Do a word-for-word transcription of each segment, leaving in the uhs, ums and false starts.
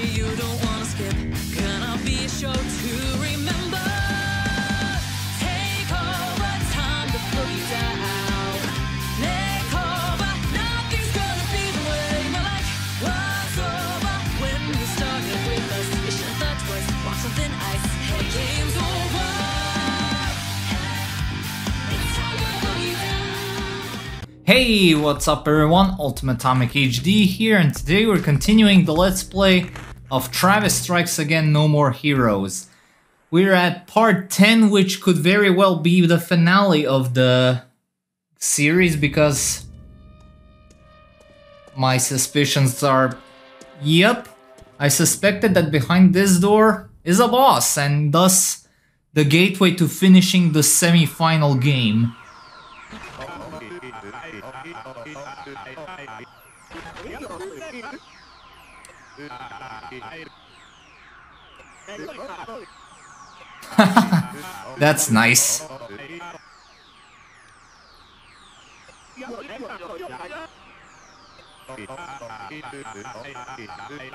movie you don't want to skip. Gonna be a show to remember. Take over time before you die. Take over, nothing's gonna be the way my life was over. When you started with us, you should have thought twice. Walk on thin ice, hey, game's over. Hey, what's up everyone, Ultimate Tomek H D here, and today we're continuing the Let's Play of Travis Strikes Again No More Heroes. We're at part ten, which could very well be the finale of the series, because my suspicions are... Yep, I suspected that behind this door is a boss, and thus the gateway to finishing the semi-final game. That's nice.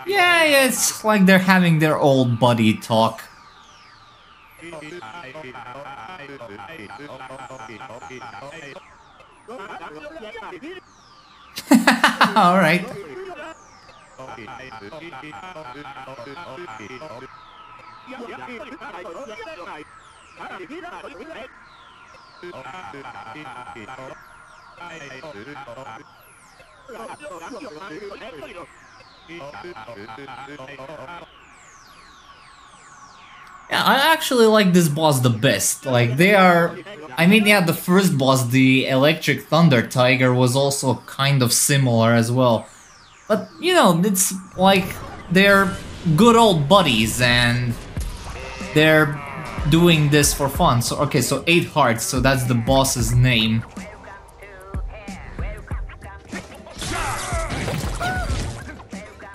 Yeah, yeah, it's like they're having their old buddy talk. All right. Yeah, I actually like this boss the best. Like, they are... I mean, yeah, the first boss, the Electric Thunder Tiger, was also kind of similar as well. But, you know, it's like they're good old buddies and they're doing this for fun. So, okay, so eight hearts, so that's the boss's name.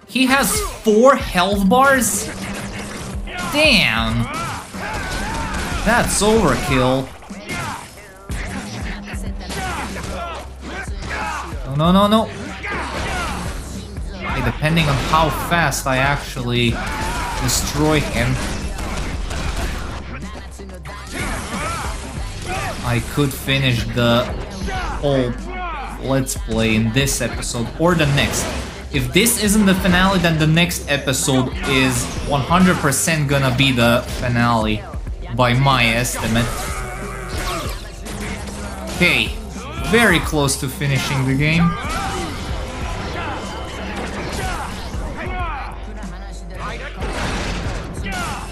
He has four health bars? Damn! That's overkill. No, no, no, no. Okay, depending on how fast I actually destroy him, I could finish the whole Let's Play in this episode or the next. If this isn't the finale, then the next episode is one hundred percent gonna be the finale, by my estimate. Okay, very close to finishing the game.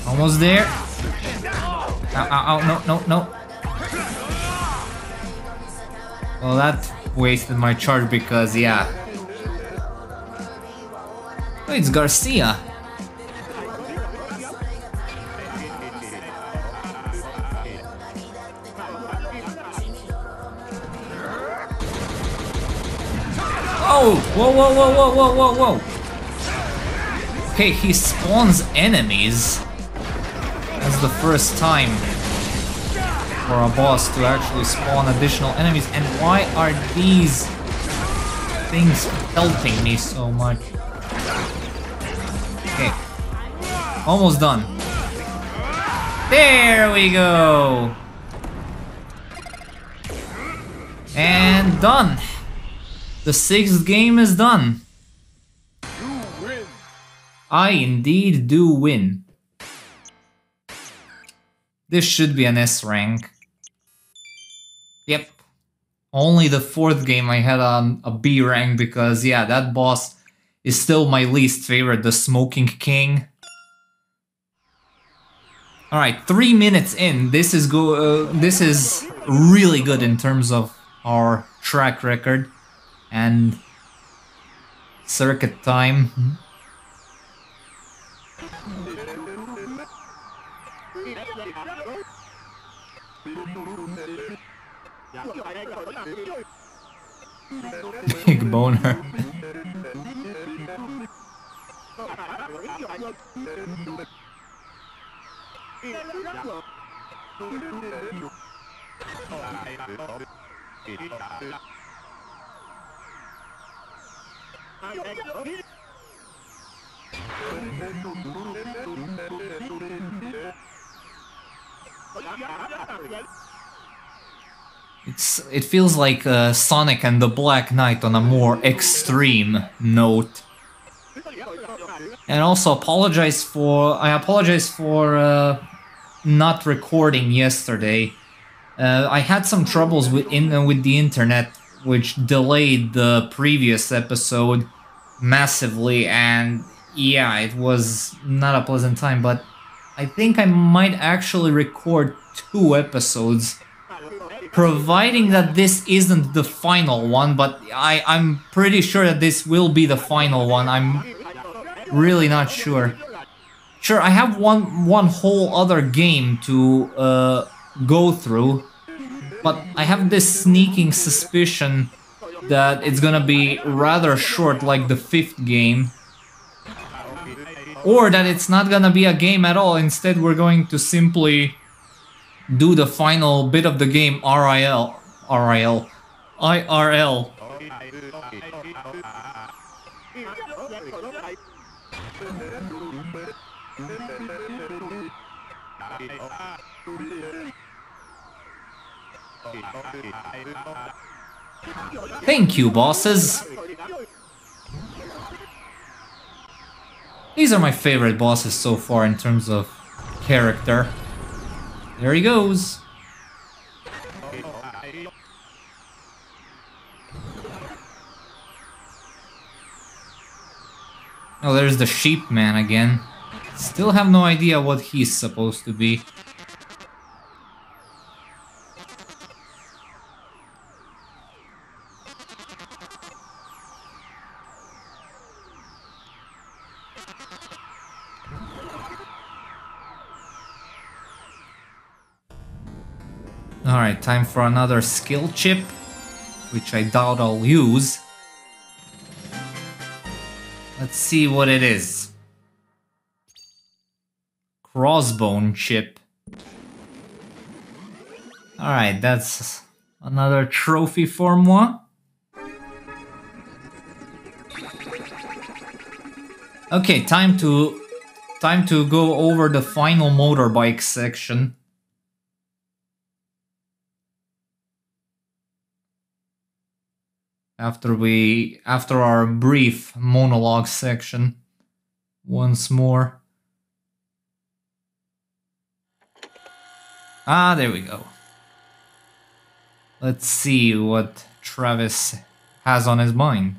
Almost there. Ow, ow, ow, no, no, no. Well, that wasted my charge because, yeah. Oh, it's Garcia. Oh, whoa, whoa, whoa, whoa, whoa, whoa, whoa. Okay, he spawns enemies. That's the first time for a boss to actually spawn additional enemies. And why are these things pelting me so much? Okay, almost done. There we go! And done! The sixth game is done. You win. I indeed do win. This should be an S rank. Yep. Only the fourth game I had on a B rank because, yeah, that boss is still my least favorite, the Smoking King. Alright, three minutes in. This is go. Uh, this is really good in terms of our track record and circuit time. Big boner. It's, it feels like uh, Sonic and the Black Knight on a more extreme note. And also apologize for... I apologize for uh, not recording yesterday. Uh, I had some troubles with, in, uh, with the internet, which delayed the previous episode massively, and yeah, it was not a pleasant time, but I think I might actually record two episodes, providing that this isn't the final one, but I, I'm pretty sure that this will be the final one. I'm really not sure. Sure, I have one, one whole other game to uh, go through, but I have this sneaking suspicion that it's gonna be rather short, like the fifth game. Or that it's not gonna be a game at all, instead we're going to simply do the final bit of the game R I L. R I L. I R L. Thank you, bosses! These are my favorite bosses so far in terms of character. There he goes! Oh, there's the sheep man again. Still have no idea what he's supposed to be. Alright, time for another skill chip, which I doubt I'll use. Let's see what it is. Crossbone chip. Alright, that's another trophy for moi. Okay, time to time to go over the final motorbike section. After we, after our brief monologue section, once more. Ah, there we go. Let's see what Travis has on his mind.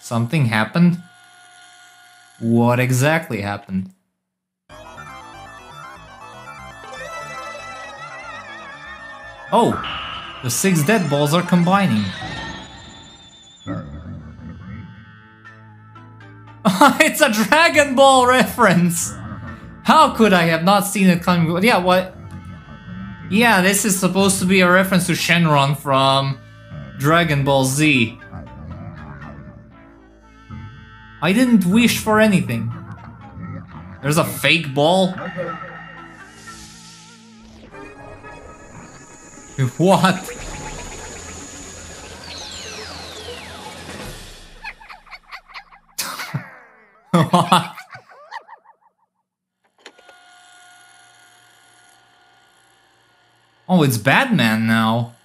Something happened? What exactly happened? Oh! The six dead balls are combining. It's a Dragon Ball reference! How could I have not seen it coming? Yeah, what? Yeah, this is supposed to be a reference to Shenron from Dragon Ball Z. I didn't wish for anything. There's a fake ball? What? What? Oh, it's Badman now.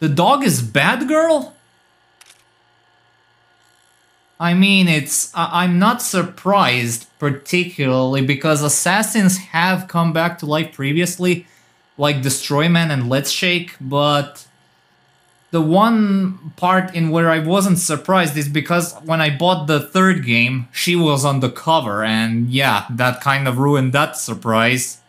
The dog is Bad Girl? I mean, it's... I I'm not surprised, particularly, because assassins have come back to life previously, like Destroy Man and Let's Shake, but... the one part in where I wasn't surprised is because when I bought the third game, she was on the cover, and yeah, that kind of ruined that surprise.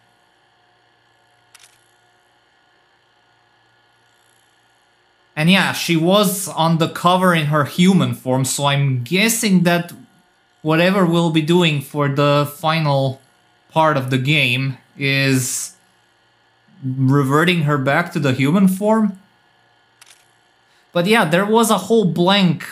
And yeah, she was on the cover in her human form, so I'm guessing that whatever we'll be doing for the final part of the game is reverting her back to the human form. But yeah, there was a whole blank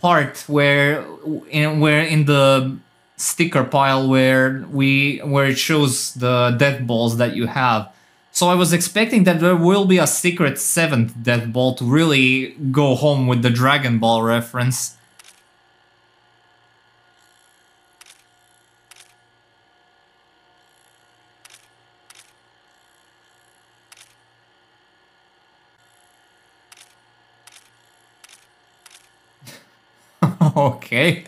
part where in, where in the sticker pile where we where it shows the death balls that you have. So I was expecting that there will be a secret seventh Death Ball to really go home with the Dragon Ball reference. Okay.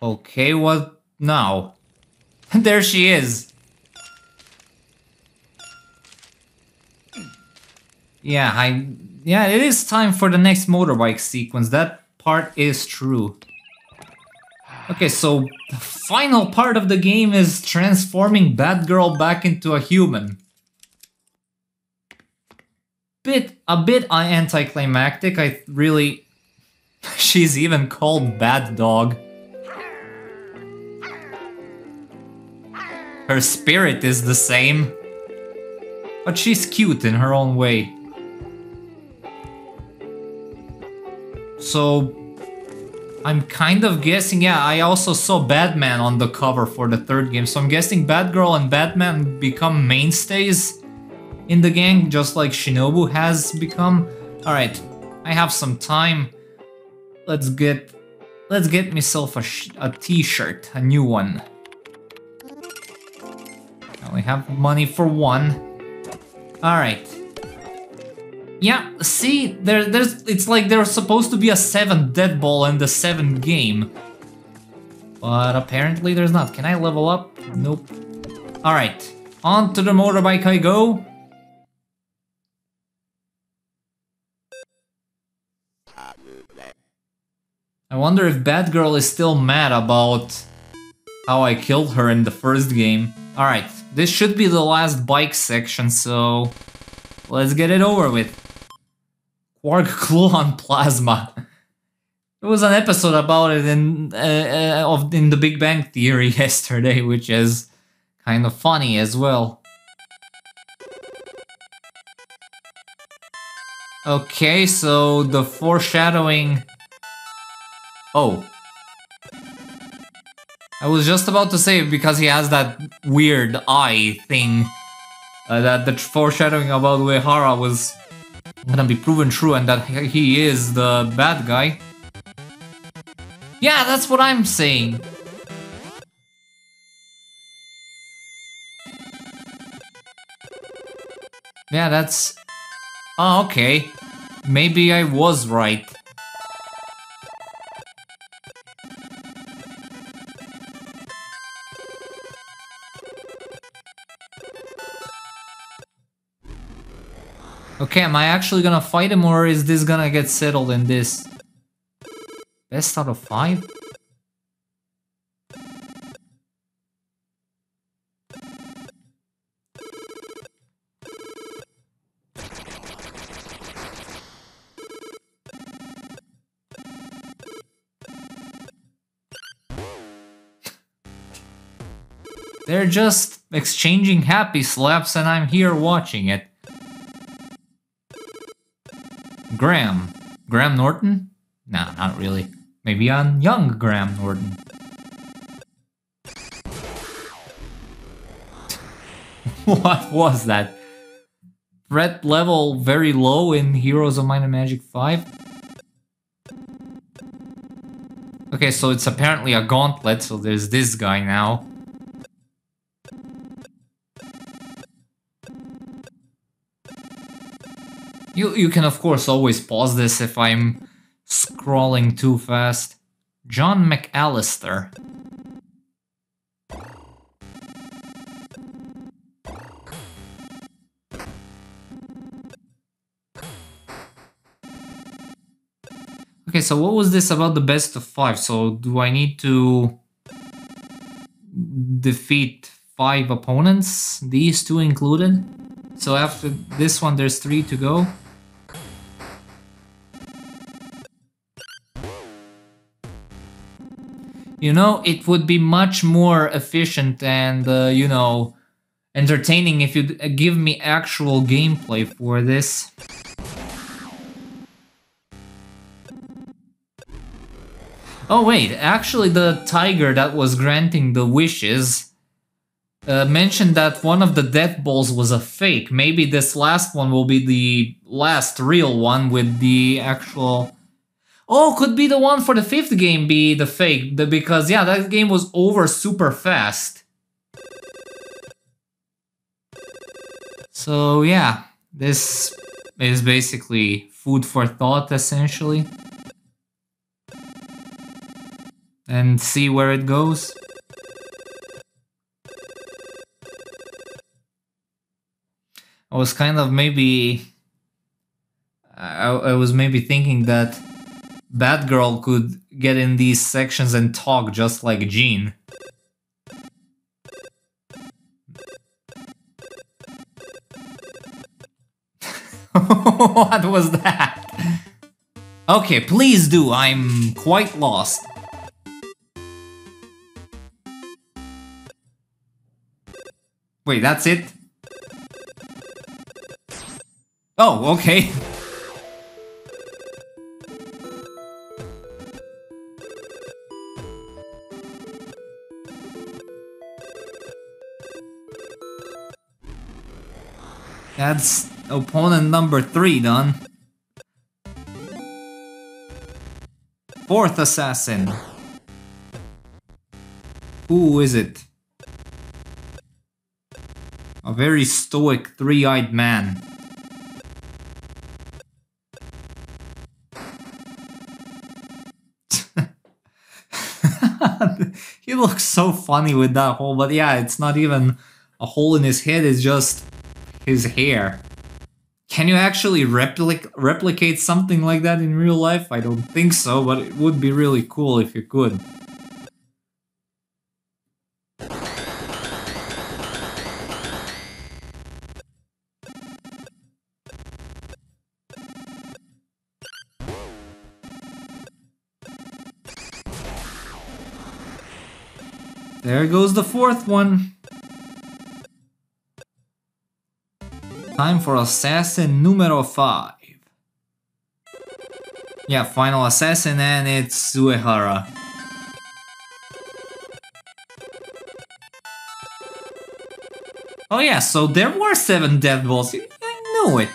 Okay, what now? There she is. Yeah, I... Yeah, it is time for the next motorbike sequence. That part is true. Okay, so the final part of the game is transforming Bad Girl back into a human. Bit... a bit anticlimactic, I really... She's even called Bad Dog. Her spirit is the same, but she's cute in her own way. So, I'm kind of guessing, yeah, I also saw Badman on the cover for the third game, so I'm guessing Bad Girl and Badman become mainstays in the gang, just like Shinobu has become. Alright, I have some time. Let's get, let's get myself a, sh a t-shirt, a new one. We have money for one. Alright. Yeah, see, there, there's, it's like there's supposed to be a seventh Death Ball in the seventh game. But apparently there's not. Can I level up? Nope. Alright, on to the motorbike I go. I wonder if Bad Girl is still mad about how I killed her in the first game. Alright. This should be the last bike section, so let's get it over with. Quark gluon plasma. There was an episode about it in uh, of in the Big Bang Theory yesterday, which is kind of funny as well. Okay, so the foreshadowing. Oh. I was just about to say, because he has that weird eye thing, uh, that the foreshadowing about Uehara was gonna be proven true and that he is the bad guy. Yeah, that's what I'm saying. Yeah, that's... Oh, okay. Maybe I was right. Okay, am I actually gonna fight him, or is this gonna get settled in this? Best out of five? They're just exchanging happy slaps and I'm here watching it. Graham. Graham Norton? Nah, not really. Maybe on young Graham Norton. What was that? Threat level very low in Heroes of Minor Magic five? Okay, so it's apparently a gauntlet, so there's this guy now. You, you can, of course, always pause this if I'm scrolling too fast. John McAllister. Okay, so what was this about the best of five? So do I need to defeat five opponents, these two included? So after this one, there's three to go. You know, it would be much more efficient and, uh, you know, entertaining if you'd give me actual gameplay for this. Oh wait, actually the tiger that was granting the wishes uh, mentioned that one of the Death Balls was a fake. Maybe this last one will be the last real one with the actual... Oh, could be the one for the fifth game be the fake, the, because yeah, that game was over super fast. So yeah, this is basically food for thought, essentially. And see where it goes. I was kind of maybe... I, I was maybe thinking that Bad Girl could get in these sections and talk just like Jean. What was that? Okay, please do, I'm quite lost. Wait, that's it? Oh, okay. That's opponent number three done. Fourth assassin. Who is it? A very stoic, three-eyed man. He looks so funny with that hole, but yeah, it's not even a hole in his head, it's just his hair. Can you actually replic replicate something like that in real life? I don't think so, but it would be really cool if you could. There goes the fourth one. Time for assassin numero five. Yeah, final assassin, and it's Uehara. Oh yeah, so there were seven Death Balls. I knew it.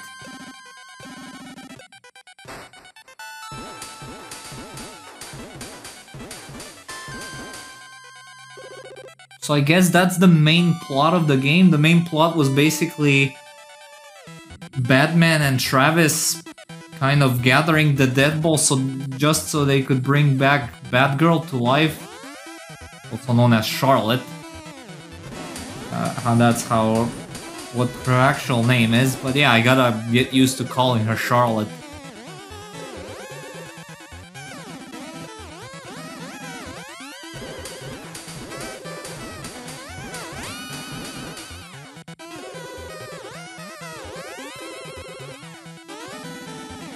So I guess that's the main plot of the game. The main plot was basically Badman and Travis kind of gathering the Death Balls so, just so they could bring back Bad Girl to life, also known as Charlotte. Uh, that's how what her actual name is, but yeah, I gotta get used to calling her Charlotte.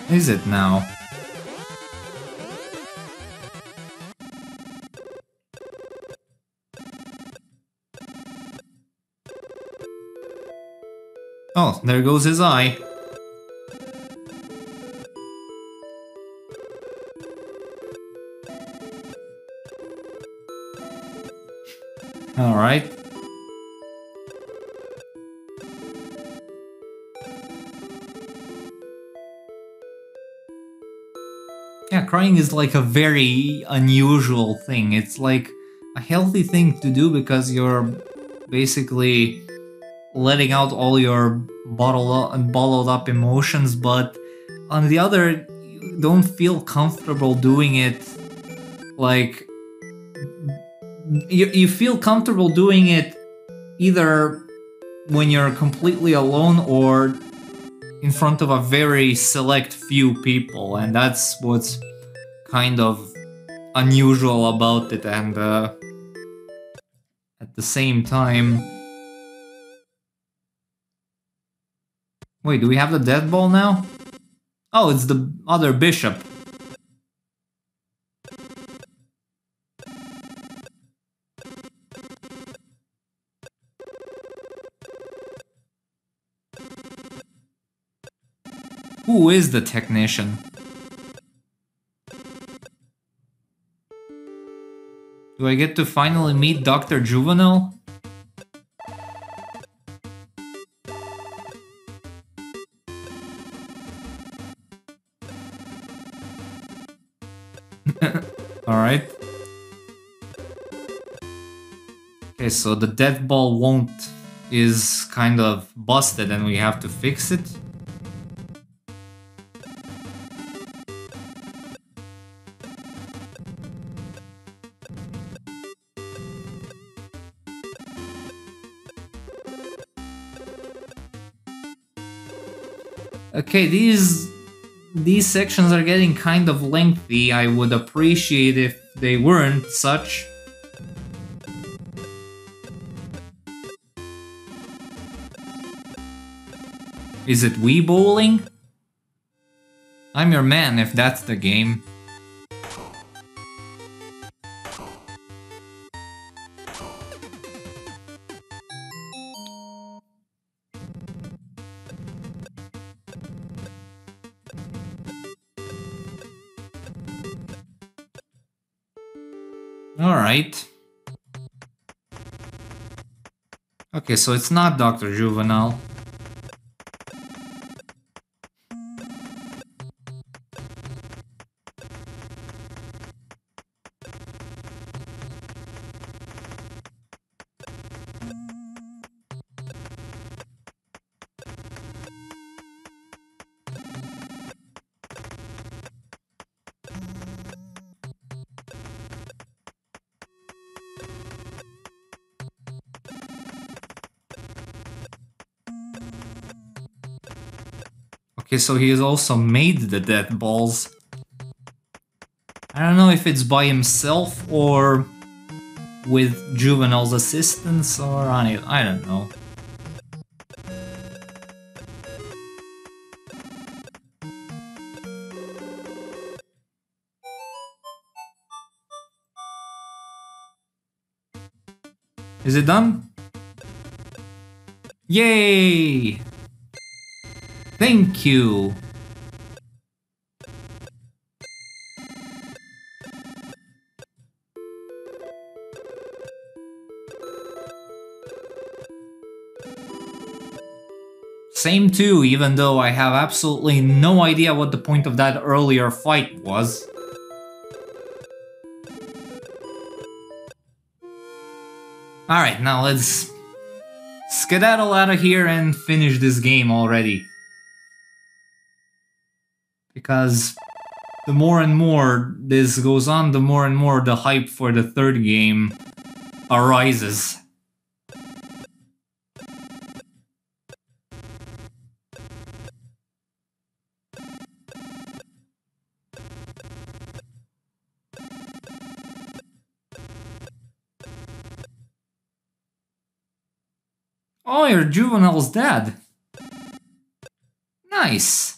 Is it now? Oh, there goes his eye. All right. Crying is like a very unusual thing. It's like a healthy thing to do because you're basically letting out all your bottled up and bottled up emotions, but on the other, you don't feel comfortable doing it. Like, you, you feel comfortable doing it either when you're completely alone or in front of a very select few people, and that's what's kind of unusual about it. And uh, at the same time, wait, do we have the Death Ball now? Oh, it's the other bishop. Who is the technician? Do I get to finally meet Doctor Juvenile? Alright. Okay, so the Death Ball won't is kind of busted and we have to fix it. Okay, these these sections are getting kind of lengthy. I would appreciate if they weren't such. Is it Wii Bowling? I'm your man if that's the game. Okay, so it's not Doctor Juvenile. Okay, so he has also made the Death Balls. I don't know if it's by himself or with Juvenile's assistance or I, I don't know. Is it done? Yay! Thank you! Same too, even though I have absolutely no idea what the point of that earlier fight was. Alright, now let's skedaddle out of here and finish this game already. Because the more and more this goes on, the more and more the hype for the third game arises. Oh, your Juvenile's dead. Nice.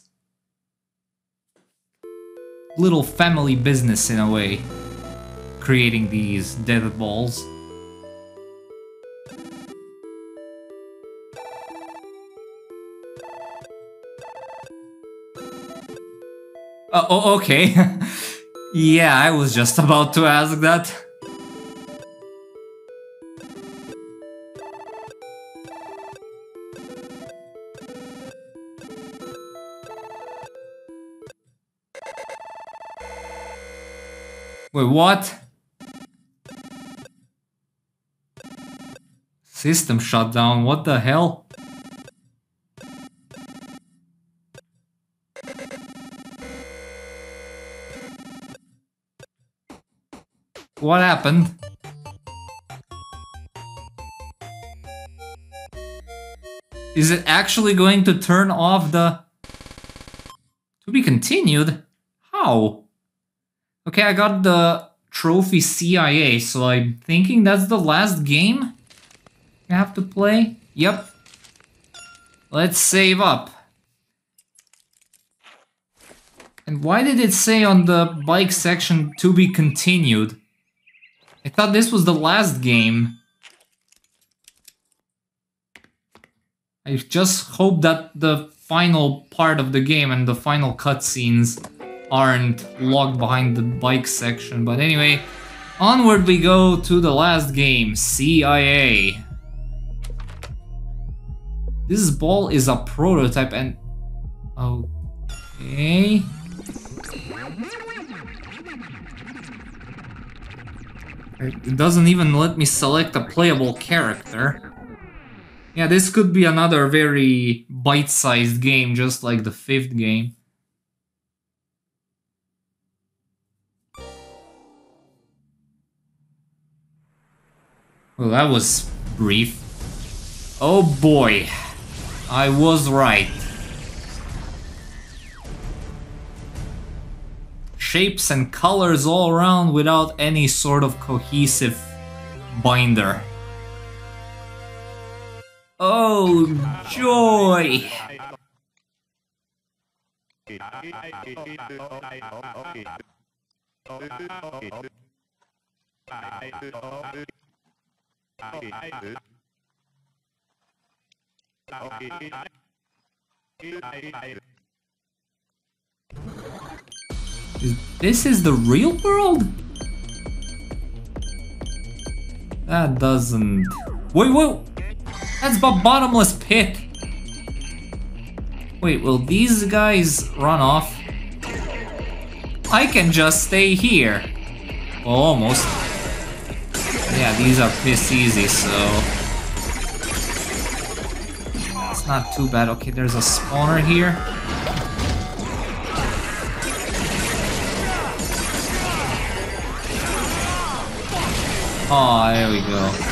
Little family business in a way, creating these Death Balls. Uh, oh, okay. Yeah, I was just about to ask that. Wait, what? System shutdown, what the hell? What happened? Is it actually going to turn off the... To be continued? How? Okay, I got the trophy C I A, so I'm thinking that's the last game I have to play? Yep. Let's save up. And why did it say on the bike section to be continued? I thought this was the last game. I just hope that the final part of the game and the final cutscenes aren't locked behind the bike section. But anyway, onward we go to the last game, C I A. This ball is a prototype and... Okay... It doesn't even let me select a playable character. Yeah, this could be another very bite-sized game, just like the fifth game. Well, that was brief. Oh boy, I was right. Shapes and colors all around without any sort of cohesive binder. Oh, joy! This is the real world? That doesn't... Wait, wait! That's a bottomless pit! Wait, will these guys run off? I can just stay here. Well, almost. Yeah, these are piss easy, so... It's not too bad. Okay, there's a spawner here. Aw, oh, there we go.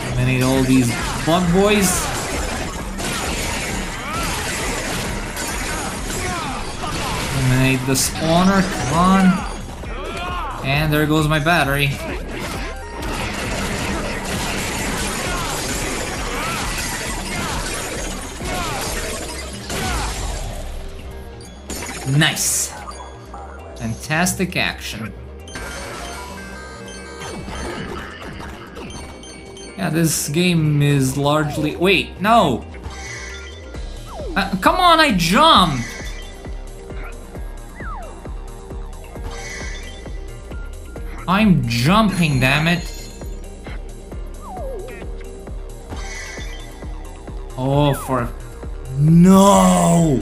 I'm gonna need all these bug boys. I'm gonna need the spawner, come on. And there goes my battery. Nice. Fantastic action. Yeah, this game is largely... Wait, no! Uh, come on, I jumped! I'm jumping, damn it! Oh, for... No!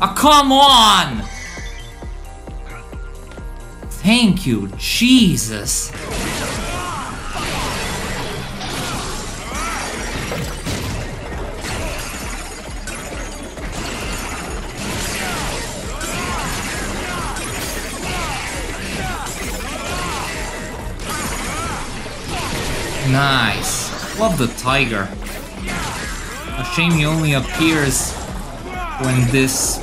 Ah, come on! Thank you, Jesus! Nice. Love the tiger. A shame he only appears when this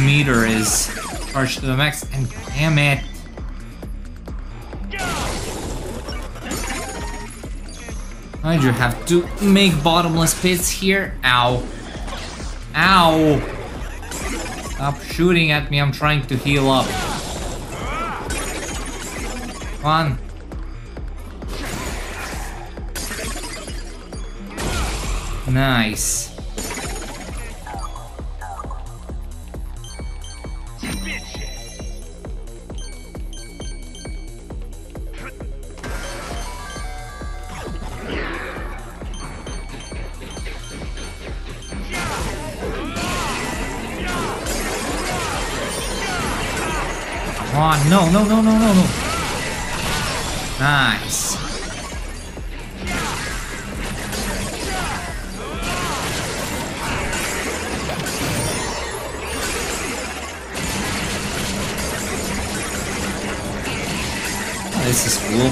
meter is charged to the max. And damn it. I do have to make bottomless pits here. Ow. Ow. Stop shooting at me. I'm trying to heal up. Come on. Nice. No, no, no, no, no, no. Nice. This is cool.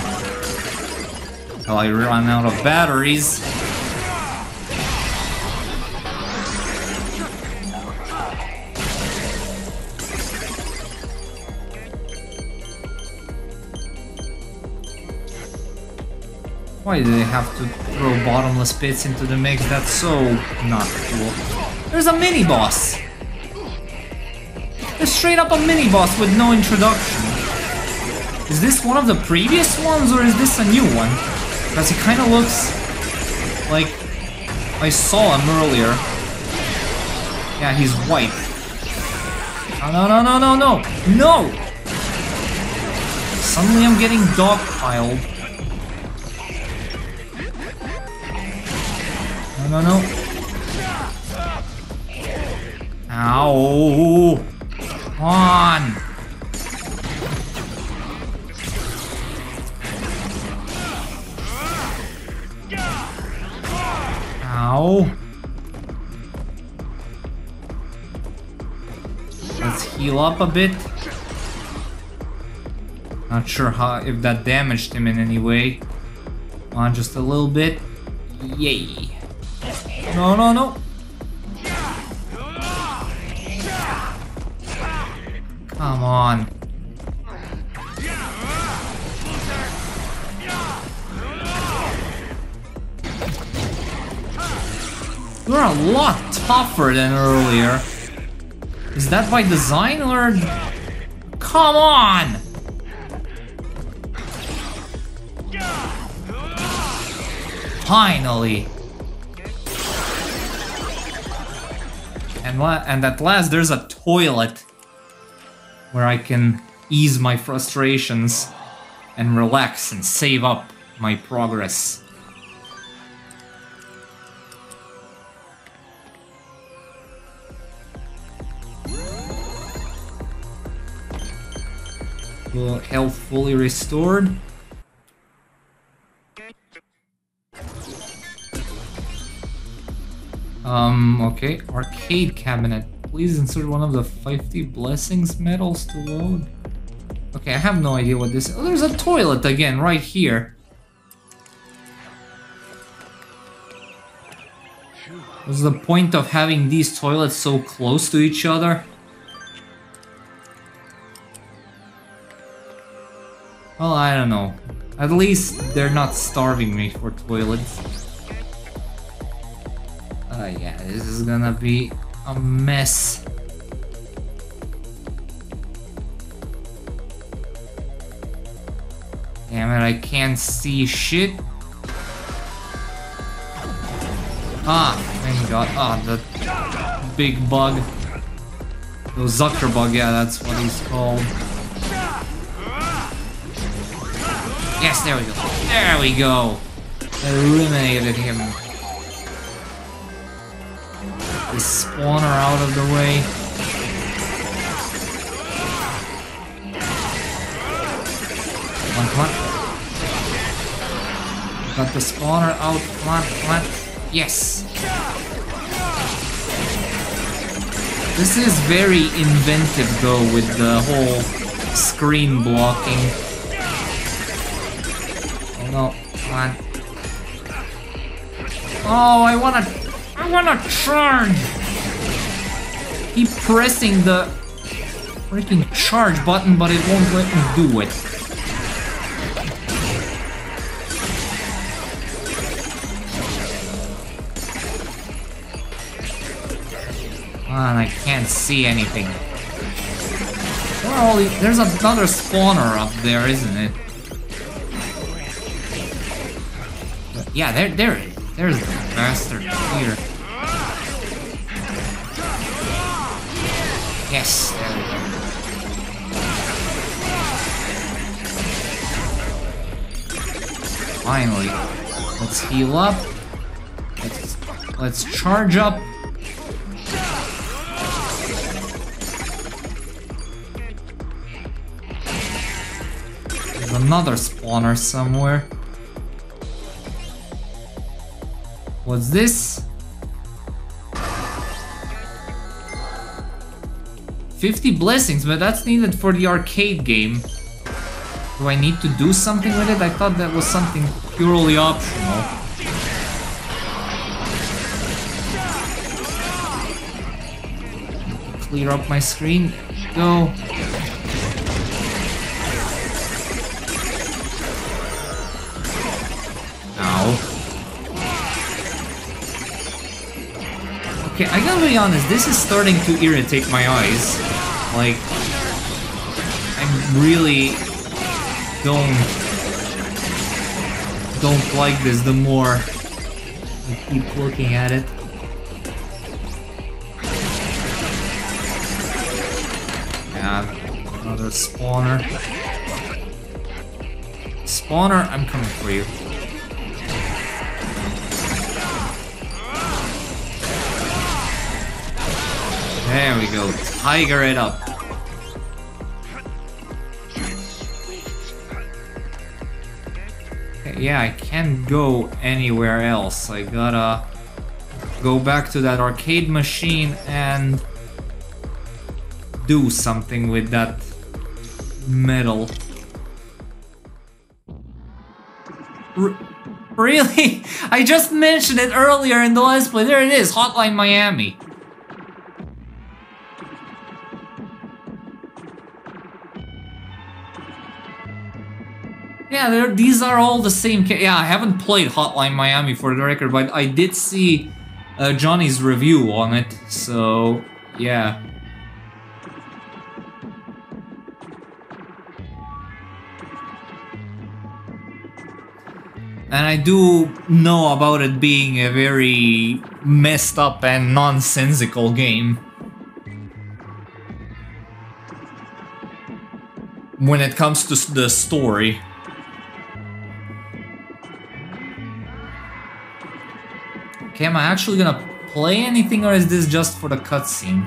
Until I run out of batteries. Why do they have to throw bottomless pits into the mix? That's so not cool. There's a mini boss! There's straight up a mini boss with no introduction. Is this one of the previous ones or is this a new one? Because it kind of looks like I saw him earlier. Yeah, he's white. No, no, no, no, no, no! No! Suddenly I'm getting dogpiled. No, no, no. Ow! Come on! Ow! Let's heal up a bit. Not sure how if that damaged him in any way. Come on, just a little bit. Yay! No, no, no. Come on. You're a lot tougher than earlier. Is that by design or... Come on! Finally. And, la and at last, there's a toilet where I can ease my frustrations and relax and save up my progress. Well, health fully restored. Um, okay, arcade cabinet. Please insert one of the fifty blessings medals to load. Okay, I have no idea what this is. Oh, there's a toilet again, right here. What's the point of having these toilets so close to each other? Well, I don't know. At least they're not starving me for toilets. Uh, yeah, this is gonna be a mess. Damn it, I can't see shit. Ah, thank God. Ah, the big bug. The Zuckerbug, yeah, that's what he's called. Yes, there we go. There we go. Eliminated him. The spawner out of the way. Come on, come on. Got the spawner out. Come on, come on. Yes. This is very inventive though with the whole screen blocking. Oh no, come on. Oh, I wanna... I'm gonna charge! Keep pressing the freaking charge button, but it won't let me do it. Man, I can't see anything. Well, there's another spawner up there, isn't it? But yeah, there, there it is. There's the bastard here. Yes, there we go. Finally. Let's heal up. Let's, let's charge up. There's another spawner somewhere. What's this? fifty blessings, but that's needed for the arcade game. Do I need to do something with it? I thought that was something purely optional. Clear up my screen. Go. Okay, I gotta be honest, this is starting to irritate my eyes. Like, I really don't don't like this the more I keep looking at it. Yeah, another spawner. Spawner, I'm coming for you. There we go, tiger it up. Yeah, I can't go anywhere else. I gotta go back to that arcade machine and do something with that metal. R- really? I just mentioned it earlier in the last play. There it is, Hotline Miami. Yeah, these are all the same. Yeah, I haven't played Hotline Miami for the record, but I did see uh, Johnny's review on it, so yeah. And I do know about it being a very messed up and nonsensical game when it comes to the story. Okay, am I actually gonna play anything, or is this just for the cutscene?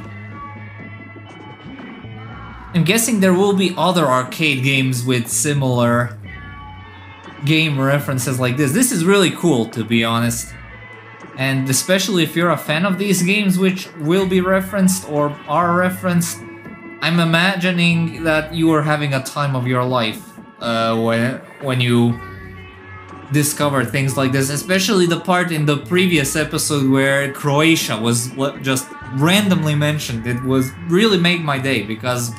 I'm guessing there will be other arcade games with similar game references like this. This is really cool, to be honest. And especially if you're a fan of these games, which will be referenced or are referenced, I'm imagining that you are having a time of your life uh, when, when you discover things like this, especially the part in the previous episode where Croatia was just randomly mentioned. It was really made my day, because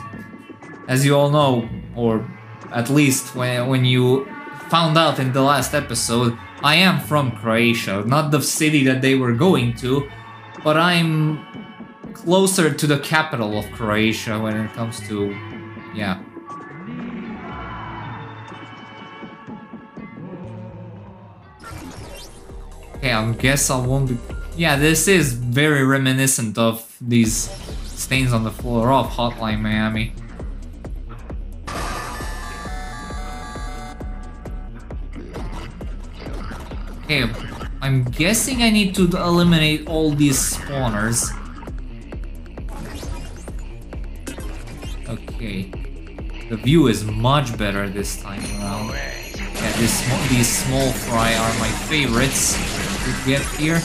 as you all know, or at least when, when you found out in the last episode, I am from Croatia, not the city that they were going to, but I'm closer to the capital of Croatia when it comes to, yeah. Okay, I guess I won't be... Yeah, this is very reminiscent of these stains on the floor of Hotline Miami. Okay, I'm guessing I need to eliminate all these spawners. Okay, the view is much better this time around. Yeah, this, these small fry are my favorites to get here.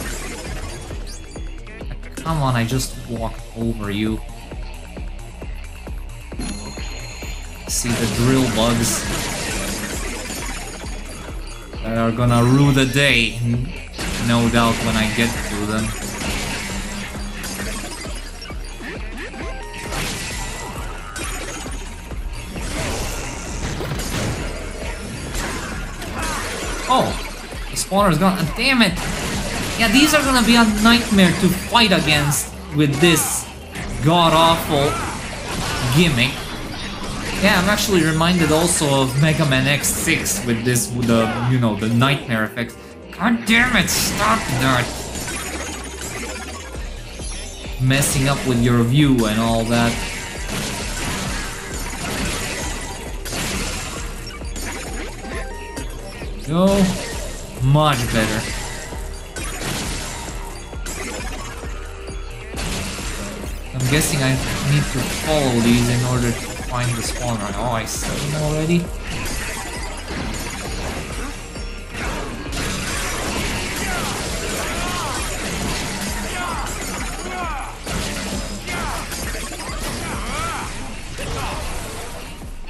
Come on, I just walked over you. See the drill bugs that are gonna rue the day, no doubt, when I get to them. Oh, the spawner's gone. Oh, damn it! Yeah, these are gonna be a nightmare to fight against with this god-awful gimmick. Yeah, I'm actually reminded also of Mega Man X six with this, with the, you know, the nightmare effect. God damn it! Stop that! Messing up with your view and all that. Go. Much better. I'm guessing I need to follow these in order to find the spawner. Oh, I see him already.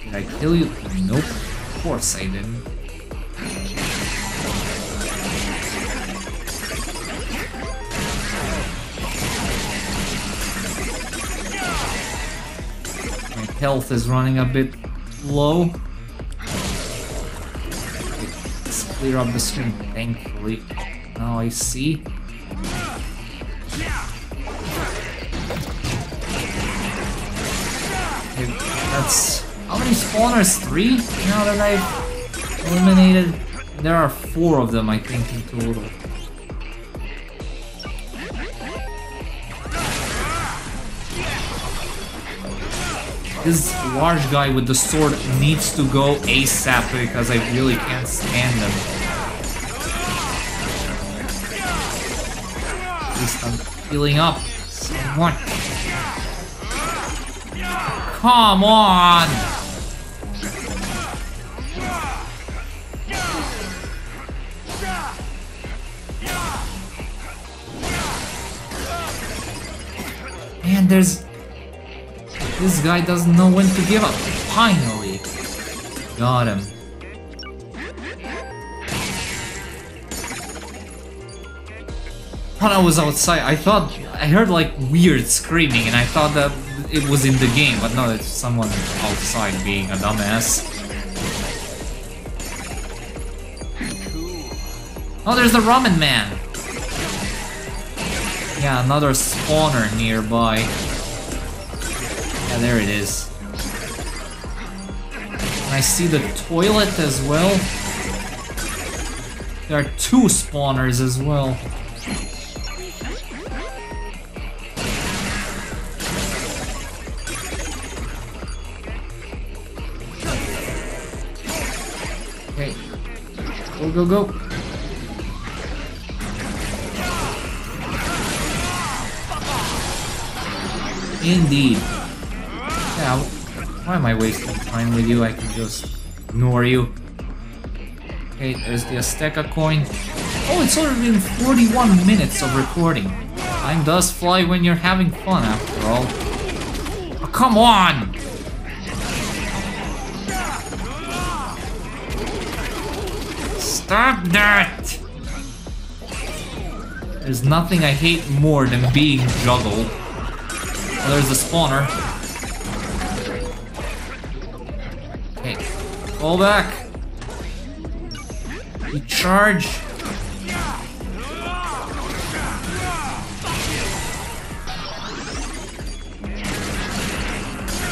Did I kill you? Nope. course I didn't. My health is running a bit low. Let's clear up the screen, thankfully. Now I see. That's how many spawners? Three? Now that I've eliminated, there are four of them, I think, in total. This large guy with the sword needs to go ASAP because I really can't stand him. At least I'm healing up somewhat. Come on! And there's... This guy doesn't know when to give up. Finally! Got him. When I was outside, I thought... I heard like weird screaming and I thought that it was in the game, but no, it's someone outside being a dumbass. Oh, there's the Ramen Man! Yeah, another spawner nearby. Yeah, there it is. And I see the toilet as well. There are two spawners as well. Go, go, go. Indeed. Yeah, why am I wasting time with you? I can just ignore you. Okay, there's the Azteca coin. Oh, it's already been forty-one minutes of recording. Time does fly when you're having fun, after all. Oh, come on! Stop that! There's nothing I hate more than being juggled. Oh, there's the spawner. Okay, fall back. Recharge.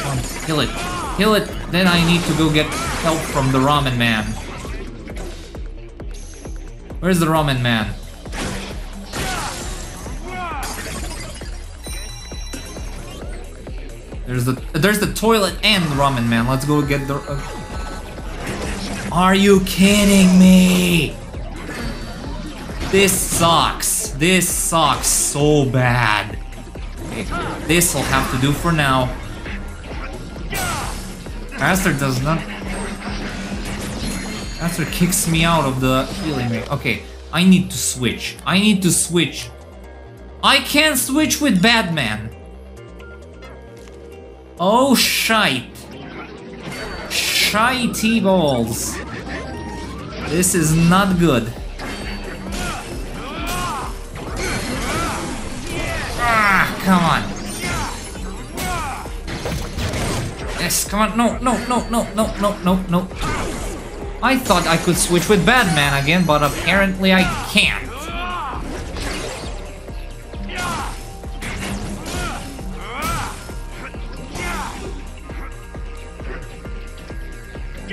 Come on, kill it. Kill it. Then I need to go get help from the Ramen Man. Where's the Ramen Man? There's the there's the toilet and the Ramen Man. Let's go get the. Uh, are you kidding me? This sucks. This sucks so bad. Okay, this will have to do for now. Master does not. After kicks me out of the healing ring. Okay, I need to switch. I need to switch. I can't switch with Badman. Oh, shite. Shitey balls. This is not good. Ah, come on. Yes, come on. No, no, no, no, no, no, no, no. I thought I could switch with Badman again, but apparently I can't.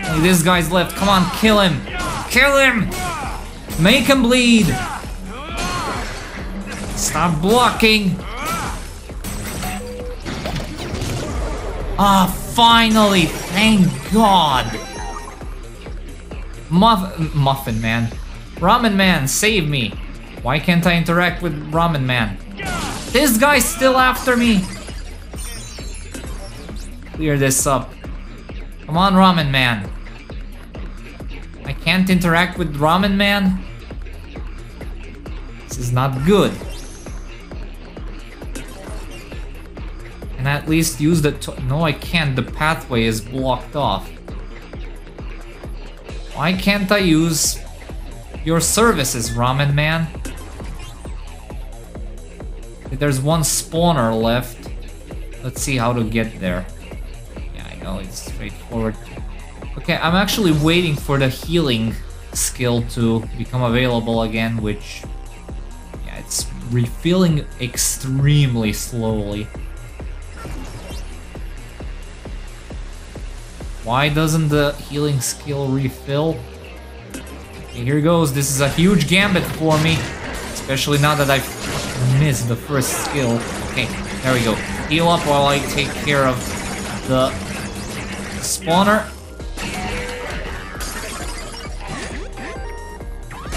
Hey, this guy's left. Come on, kill him. Kill him! Make him bleed! Stop blocking! Ah, finally! Thank God! Muff Muffin Man. Ramen Man, save me. Why can't I interact with Ramen Man? This guy's still after me. Clear this up. Come on, Ramen Man. I can't interact with Ramen Man? This is not good. Can I at least use the... No, I can't. The pathway is blocked off. Why can't I use your services, Ramen Man? There's one spawner left. Let's see how to get there. Yeah, I know, it's straightforward. Okay, I'm actually waiting for the healing skill to become available again, which... yeah, it's refilling extremely slowly. Why doesn't the healing skill refill? Okay, here goes. This is a huge gambit for me. Especially now that I've missed the first skill. Okay, there we go. Heal up while I take care of the spawner.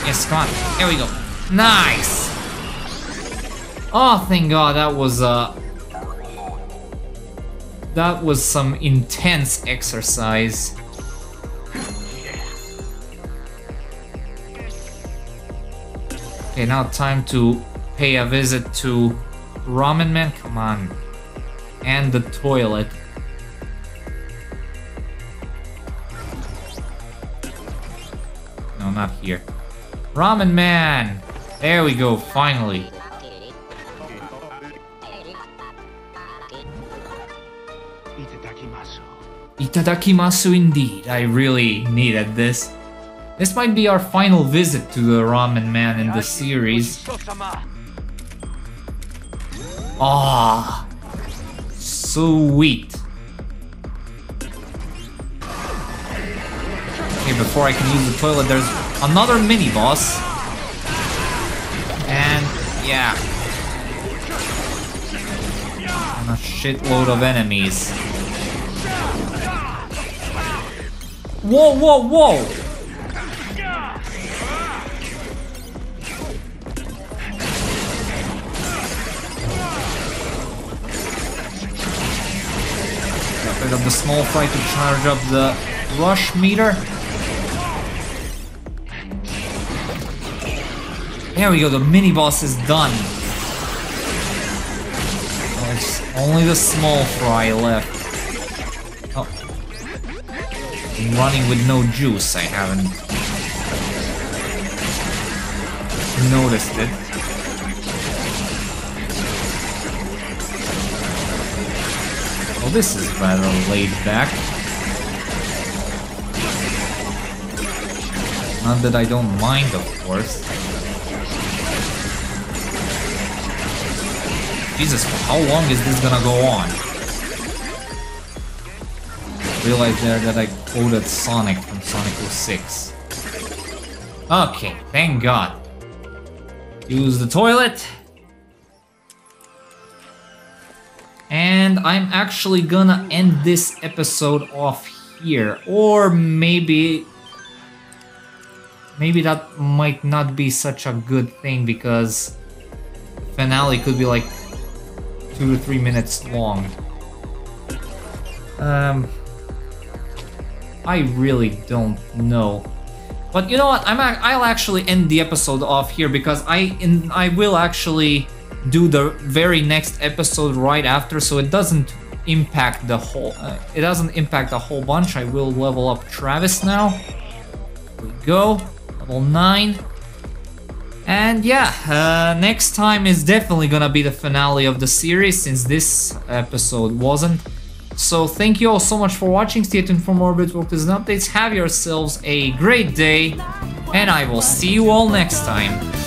Yes, come on. There we go. Nice! Oh, thank God, that was a... Uh, that was some intense exercise. Okay, now time to pay a visit to Ramen Man. Come on. And the toilet. No, not here. Ramen Man! There we go, finally. Itadakimasu indeed. I really needed this. This might be our final visit to the Ramen Man in the series. Ah, sweet. Okay, before I can use the toilet, there's another mini boss. And yeah, and a shitload of enemies. Whoa, whoa, whoa! Got rid of the small fry to charge up the rush meter. There we go, the mini boss is done. There's only the small fry left. Running with no juice, I haven't noticed it. Well, this is rather laid back. Not that I don't mind, of course. Jesus, how long is this gonna go on? Realize there that I quoted Sonic from Sonic oh six. Okay, thank God. Use the toilet. And I'm actually gonna end this episode off here. Or maybe... maybe that might not be such a good thing, because the finale could be like two to three minutes long. Um... I really don't know, but you know what? I'm a I'll actually end the episode off here, because I in I will actually do the very next episode right after, so it doesn't impact the whole. Uh, it doesn't impact a whole bunch. I will level up Travis now. Here we go, level nine, and yeah, uh, next time is definitely gonna be the finale of the series, since this episode wasn't. So thank you all so much for watching. Stay tuned for more Bitwalkers and updates. Have yourselves a great day, and I will see you all next time.